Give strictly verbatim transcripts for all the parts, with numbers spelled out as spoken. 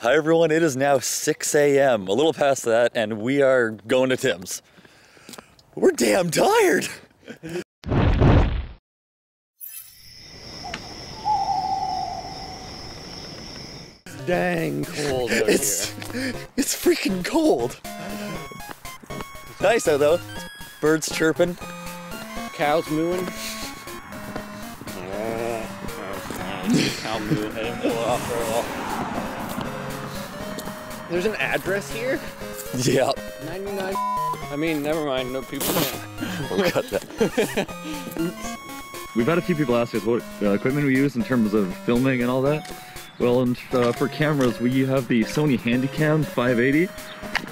Hi everyone, it is now six A M, a little past that, and we are going to Tim's. We're damn tired! Dang cold out it's, here. It's freaking cold. Nice out though. Birds chirping. Cows mooing. Cow moo heading for a while. There's an address here? Yeah. ninety-nine. I mean, never mind, no people can. We'll cut that. Oops. We've had a few people ask us what uh, equipment we use in terms of filming and all that. Well, and uh, for cameras, we have the Sony Handycam five eighty.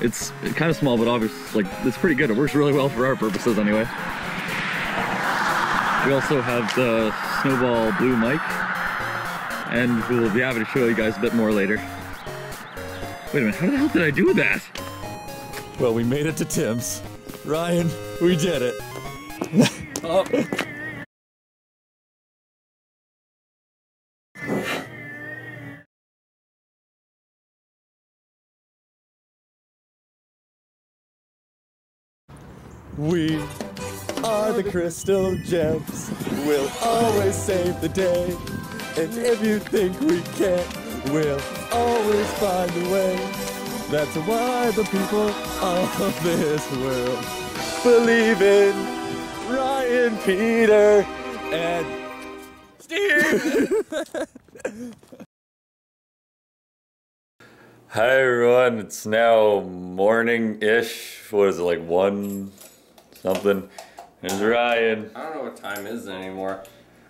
It's kind of small, but obviously, like, it's pretty good. It works really well for our purposes, anyway. We also have the Snowball Blue mic, and we'll be happy to show you guys a bit more later. Wait a minute, how the hell did I do that? Well, we made it to Tim's. Ryan, we did it. Oh. We are the Crystal Gems. We'll always save the day. And if you think we can't, we'll always find a way. That's why the people of this world believe in Ryan, Peter, and Steve. Hi everyone, it's now morning-ish. What is it, like one? Something. There's Ryan. I don't know what time is anymore.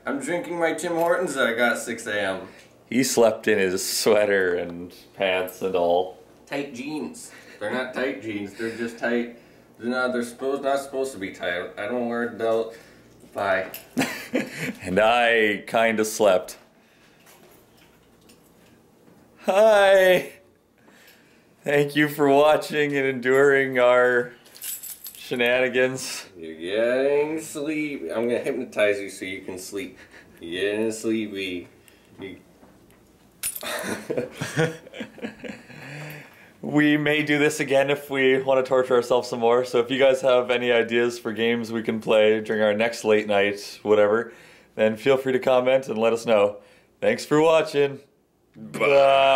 I'm drinking my Tim Hortons that I got at six A M He slept in his sweater and pants and all. Tight jeans. They're not tight jeans. They're just tight. They're not, they're supposed, not supposed to be tight. I don't wear a belt. Bye. And I kind of slept. Hi. Thank you for watching and enduring our shenanigans. You're getting sleepy. I'm gonna hypnotize you so you can sleep. You're getting sleepy. You... We may do this again if we want to torture ourselves some more. So if you guys have any ideas for games we can play during our next late night, whatever, then feel free to comment and let us know. Thanks for watching. Bye.